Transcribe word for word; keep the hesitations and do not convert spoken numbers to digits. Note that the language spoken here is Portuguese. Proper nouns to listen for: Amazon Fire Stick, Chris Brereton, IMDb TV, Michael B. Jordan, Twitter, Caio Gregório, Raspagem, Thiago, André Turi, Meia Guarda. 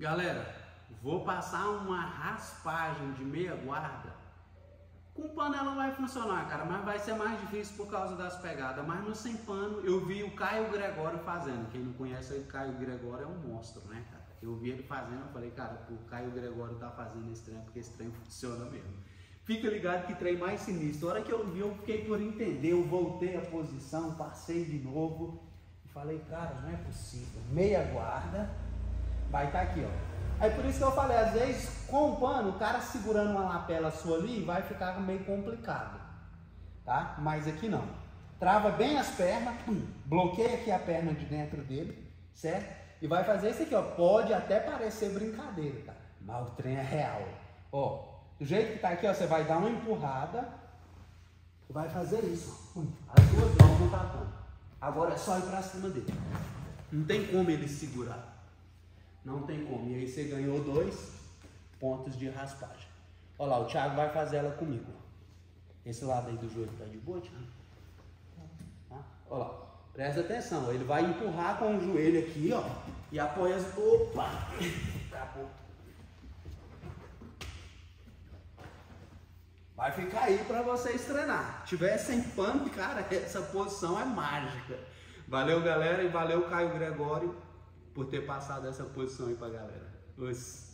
Galera, vou passar uma raspagem de meia guarda. Com panela vai funcionar, cara, mas vai ser mais difícil por causa das pegadas. Mas no sem pano, eu vi o Caio Gregório fazendo. Quem não conhece, o Caio Gregório é um monstro, né, cara? Eu vi ele fazendo, eu falei, cara, o Caio Gregório tá fazendo esse trem, porque esse trem funciona mesmo. Fica ligado que trem mais sinistro. A hora que eu vi, eu fiquei por entender, eu voltei a posição, passei de novo. E falei, cara, não é possível, meia guarda, vai estar aqui, ó. Aí por isso que eu falei, às vezes com o pano, o cara segurando uma lapela sua ali, vai ficar meio complicado, tá? Mas aqui não. Trava bem as pernas, pum, bloqueia aqui a perna de dentro dele, certo? E vai fazer isso aqui, ó. Pode até parecer brincadeira, tá? Mas o trem é real. Ó, do jeito que tá aqui, ó, você vai dar uma empurrada e vai fazer isso, ó. Pum, as duas mãos no tapão. Agora é só ir pra cima dele. Não tem como ele segurar. Não tem como. E aí você ganhou dois pontos de raspagem. Olha lá, o Thiago vai fazer ela comigo. Esse lado aí do joelho tá de boa, Thiago? Tá? Olha lá. Presta atenção. Ele vai empurrar com o joelho aqui, ó. E apoia as... Opa! Acabou. Vai ficar aí pra vocês treinar. Se tiver sem pano, cara, essa posição é mágica. Valeu, galera. E valeu, Caio Gregório, por ter passado essa posição aí pra galera. Os...